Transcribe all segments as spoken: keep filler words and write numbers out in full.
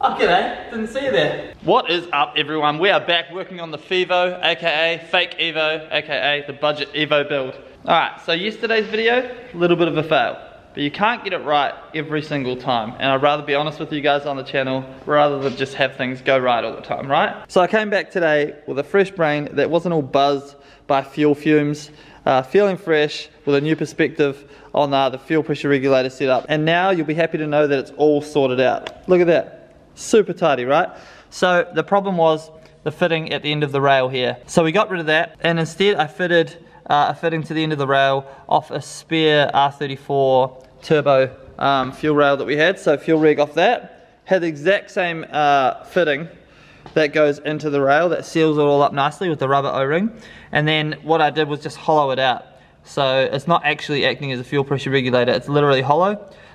Okay, eh? Didn't see you there. What is up, everyone? We are back working on the Fevo, aka fake Evo, aka the budget Evo build. Alright, so yesterday's video, a little bit of a fail. But you can't get it right every single time. And I'd rather be honest with you guys on the channel rather than just have things go right all the time, right? So I came back today with a fresh brain that wasn't all buzzed by fuel fumes. Uh, feeling fresh with a new perspective on uh, the fuel pressure regulator setup. And now you'll be happy to know that it's all sorted out. Look at that. Super tidy, right? So the problem was the fitting at the end of the rail here. So we got rid of that and instead I fitted Uh, a fitting to the end of the rail off a spare R thirty-four turbo um, fuel rail that we had, so fuel rig off that, had the exact same uh, fitting that goes into the rail that seals it all up nicely with the rubber O-ring, and then what I did was just hollow it out, so it's not actually acting as a fuel pressure regulator, it's literally hollow.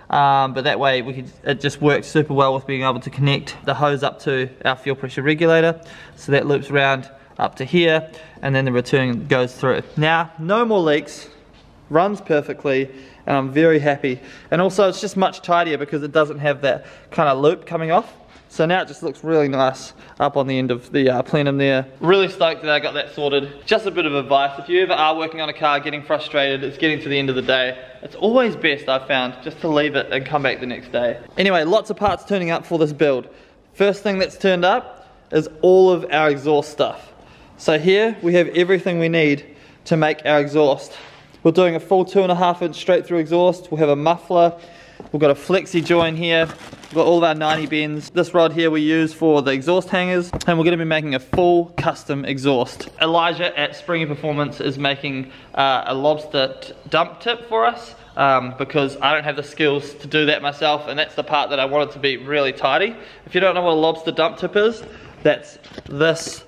Um, but that way we could, it just worked super well with being able to connect the hose up to our fuel pressure regulator, so that loops around up to here and then the return goes through. Now no more leaks, runs perfectly and I'm very happy, and also it's just much tidier because it doesn't have that kind of loop coming off, so now it just looks really nice up on the end of the uh, plenum there. Really stoked that I got that sorted. Just a bit of advice, if you ever are working on a car, getting frustrated, it's getting to the end of the day, it's always best, I've found, just to leave it and come back the next day. Anyway, lots of parts turning up for this build. First thing that's turned up is all of our exhaust stuff. So here we have everything we need to make our exhaust. We're doing a full two and a half inch straight through exhaust. We'll have a muffler. We've got a flexi join here. We've got all of our ninety bends. This rod here we use for the exhaust hangers. And we're going to be making a full custom exhaust. Elijah at Springy Performance is making uh, a lobster dump tip for us. Um, because I don't have the skills to do that myself, and that's the part that I wanted to be really tidy. If you don't know what a lobster dump tip is, that's this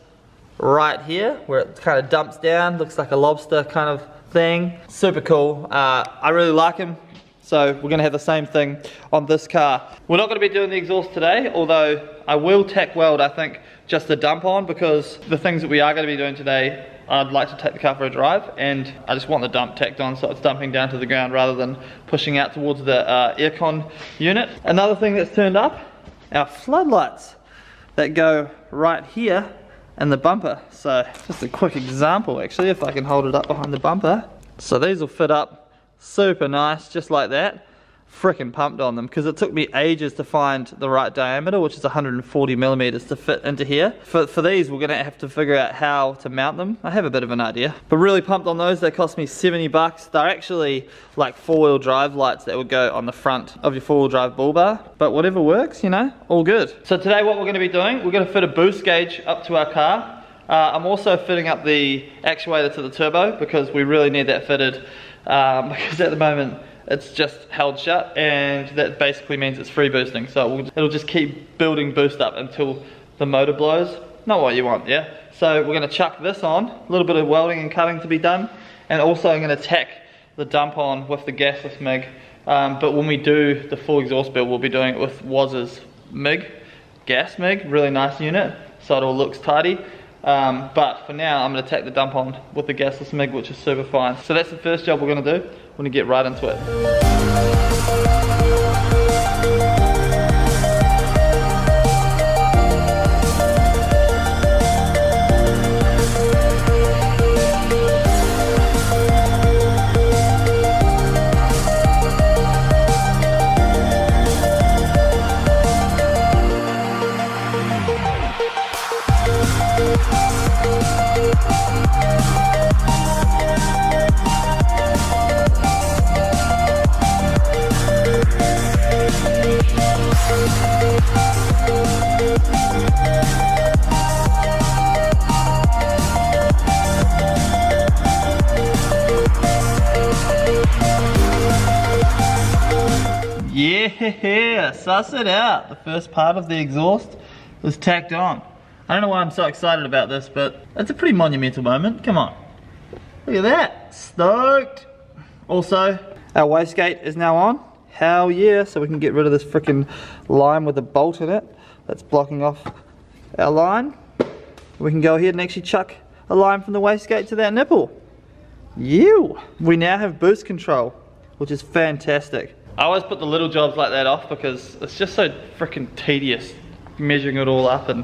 right here where it kind of dumps down, looks like a lobster kind of thing. Super cool. uh, I really like him, so we're gonna have the same thing on this car. We're not gonna be doing the exhaust today, although I will tack weld, I think, just the dump on, because the things that we are gonna be doing today, I'd like to take the car for a drive and I just want the dump tacked on so it's dumping down to the ground rather than pushing out towards the uh, aircon unit. Another thing that's turned up, our floodlights that go right here and the bumper. So just a quick example, actually, if I can hold it up behind the bumper. So these will fit up super nice just like that. Freaking pumped on them, because it took me ages to find the right diameter, which is one hundred forty millimeters to fit into here. For, for these we're gonna have to figure out how to mount them. I have a bit of an idea, but really pumped on those. They cost me seventy bucks. They're actually like four-wheel drive lights that would go on the front of your four-wheel drive bull bar, but whatever works, you know, all good. So today what we're gonna be doing, we're gonna fit a boost gauge up to our car. Uh, I'm also fitting up the actuator to the turbo because we really need that fitted, um, because at the moment it's just held shut, and that basically means it's free boosting, so it will, it'll just keep building boost up until the motor blows. Not what you want, yeah? So we're going to chuck this on, a little bit of welding and cutting to be done, and also I'm going to tack the dump on with the gasless M I G, um, but when we do the full exhaust build we'll be doing it with Waz's M I G, gas M I G, really nice unit, so it all looks tidy. Um, but for now I'm going to tack the dump on with the gasless M I G, which is super fine. So that's the first job we're going to do. We're going to get right into it. Yeah, suss it out. The first part of the exhaust was tacked on. I don't know why I'm so excited about this, but it's a pretty monumental moment. Come on. Look at that. Stoked. Also, our wastegate is now on. Hell yeah. So we can get rid of this freaking line with a bolt in it that's blocking off our line. We can go ahead and actually chuck a line from the wastegate to that nipple. Ew. We now have boost control, which is fantastic. I always put the little jobs like that off because it's just so freaking tedious measuring it all up and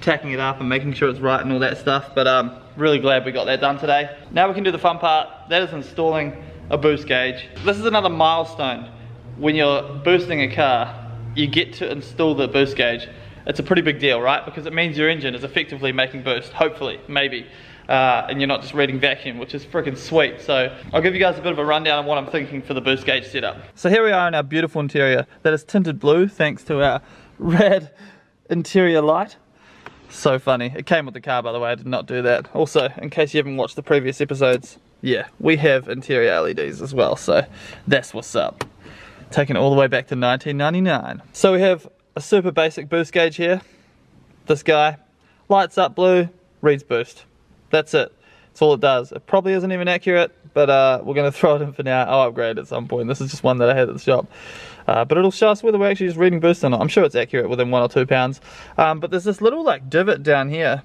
tacking it up and making sure it's right and all that stuff, but um, really glad we got that done today. Now we can do the fun part, that is installing a boost gauge. This is another milestone. When you're boosting a car, you get to install the boost gauge. It's a pretty big deal, right? Because it means your engine is effectively making boost, hopefully, maybe. Uh, and you're not just reading vacuum, which is freaking sweet. So I'll give you guys a bit of a rundown on what I'm thinking for the boost gauge setup. So here we are in our beautiful interior that is tinted blue thanks to our rad interior light. So funny. It came with the car, by the way. I did not do that. Also, in case you haven't watched the previous episodes, yeah, we have interior L E Ds as well, so that's what's up. Taking it all the way back to nineteen ninety-nine. So we have a super basic boost gauge here. This guy lights up blue, reads boost. That's it. That's all it does. It probably isn't even accurate, but uh, we're going to throw it in for now. I'll upgrade at some point. This is just one that I had at the shop. Uh, but it'll show us whether we're actually just reading boost or not. I'm sure it's accurate within one or two pounds. Um, but there's this little like divot down here,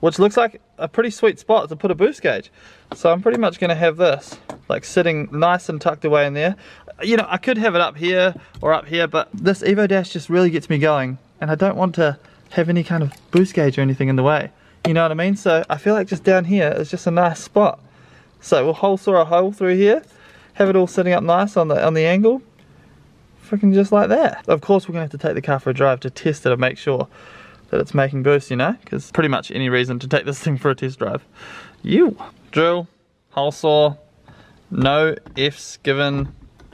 which looks like a pretty sweet spot to put a boost gauge. So I'm pretty much going to have this like sitting nice and tucked away in there. You know, I could have it up here or up here, but this Evo Dash just really gets me going. And I don't want to have any kind of boost gauge or anything in the way. You know what I mean? So I feel like just down here is just a nice spot. So we'll hole saw a hole through here, have it all sitting up nice on the on the angle, freaking just like that. Of course, we're gonna have to take the car for a drive to test it and make sure that it's making boost, you know, because pretty much any reason to take this thing for a test drive. You drill, hole saw, no F's given,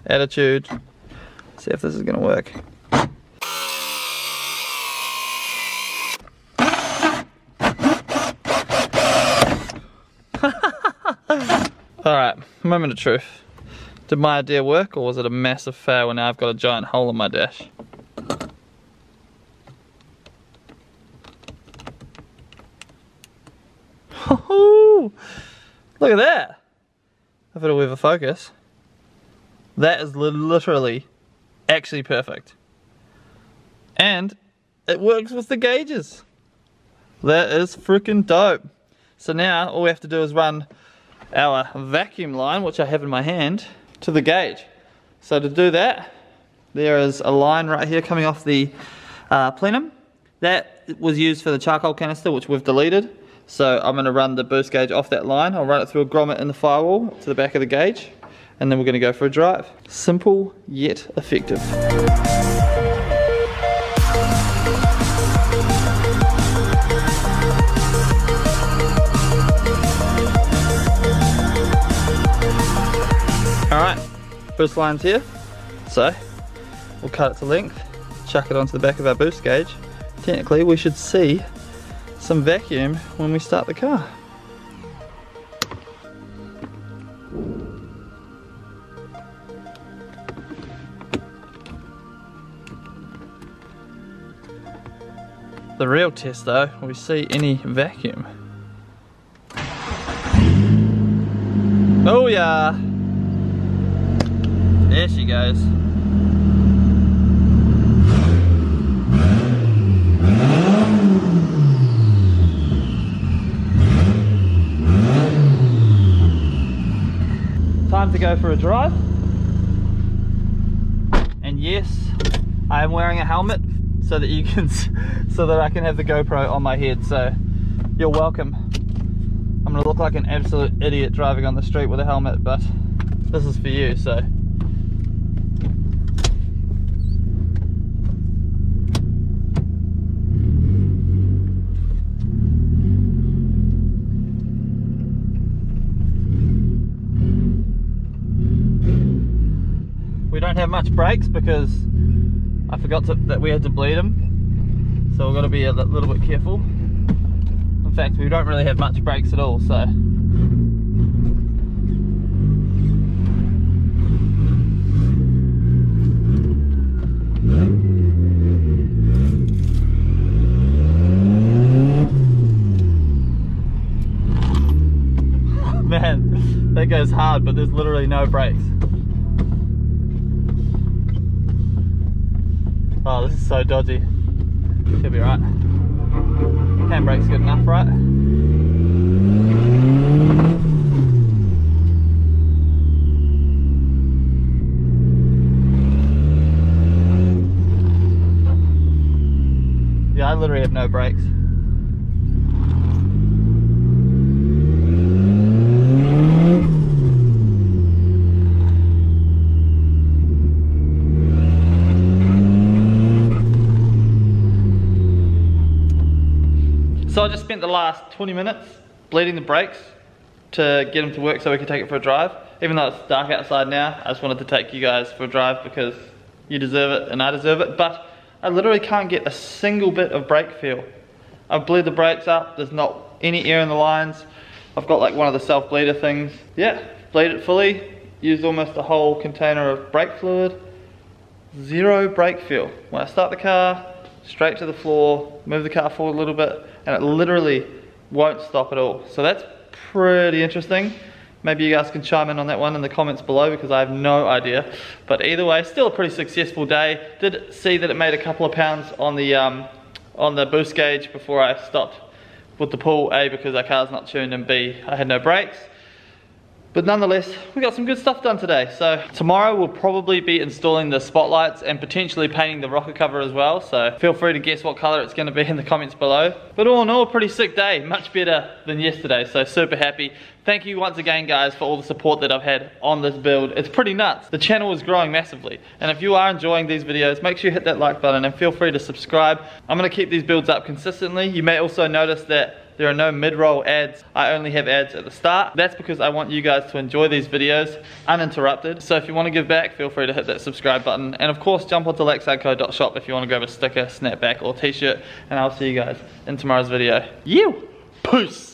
attitude. Let's see if this is gonna work. Alright, moment of truth. Did my idea work or was it a massive fail and now I've got a giant hole in my dash? Look at that! If it'll ever focus. That is literally actually perfect. And it works with the gauges. That is freaking dope. So now all we have to do is run our vacuum line, which I have in my hand, to the gauge. So to do that, there is a line right here coming off the uh, plenum. That was used for the charcoal canister, which we've deleted. So I'm gonna run the boost gauge off that line. I'll run it through a grommet in the firewall to the back of the gauge, and then we're gonna go for a drive. Simple yet effective. Alright, first line's here, so we'll cut it to length, chuck it onto the back of our boost gauge. Technically we should see some vacuum when we start the car. The real test though, will we see any vacuum? Oh yeah! There she goes. Time to go for a drive. And yes, I am wearing a helmet so that you can, so that I can have the GoPro on my head. So you're welcome. I'm gonna look like an absolute idiot driving on the street with a helmet, but this is for you, so. Don't have much brakes because I forgot to, that we had to bleed them, so we've got to be a little bit careful. In fact, we don't really have much brakes at all, so. Man, that goes hard, but there's literally no brakes. Oh, this is so dodgy. She'll be right. Handbrake's good enough, right? Yeah, I literally have no brakes. So I just spent the last twenty minutes bleeding the brakes to get them to work so we could take it for a drive. Even though it's dark outside now, I just wanted to take you guys for a drive because you deserve it and I deserve it. But I literally can't get a single bit of brake feel. I've bleed the brakes up, there's not any air in the lines. I've got like one of the self bleeder things. Yeah, bleed it fully, used almost a whole container of brake fluid. Zero brake feel. When I start the car, straight to the floor, move the car forward a little bit, and it literally won't stop at all. So that's pretty interesting. Maybe you guys can chime in on that one in the comments below because I have no idea. But either way, still a pretty successful day. Did see that it made a couple of pounds on the um, on the boost gauge before I stopped with the pull. A, because our car's not tuned, and B, I had no brakes. But nonetheless, we got some good stuff done today. So tomorrow we'll probably be installing the spotlights and potentially painting the rocker cover as well. So feel free to guess what color it's gonna be in the comments below. But all in all, pretty sick day, much better than yesterday. So super happy. Thank you once again guys for all the support that I've had on this build. It's pretty nuts. The channel is growing massively. And if you are enjoying these videos, make sure you hit that like button and feel free to subscribe. I'm gonna keep these builds up consistently. You may also notice that there are no mid-roll ads. I only have ads at the start. That's because I want you guys to enjoy these videos uninterrupted. So if you want to give back, feel free to hit that subscribe button. And of course, jump onto laxarco dot shop if you want to grab a sticker, snapback, or t-shirt. And I'll see you guys in tomorrow's video. You! Peace!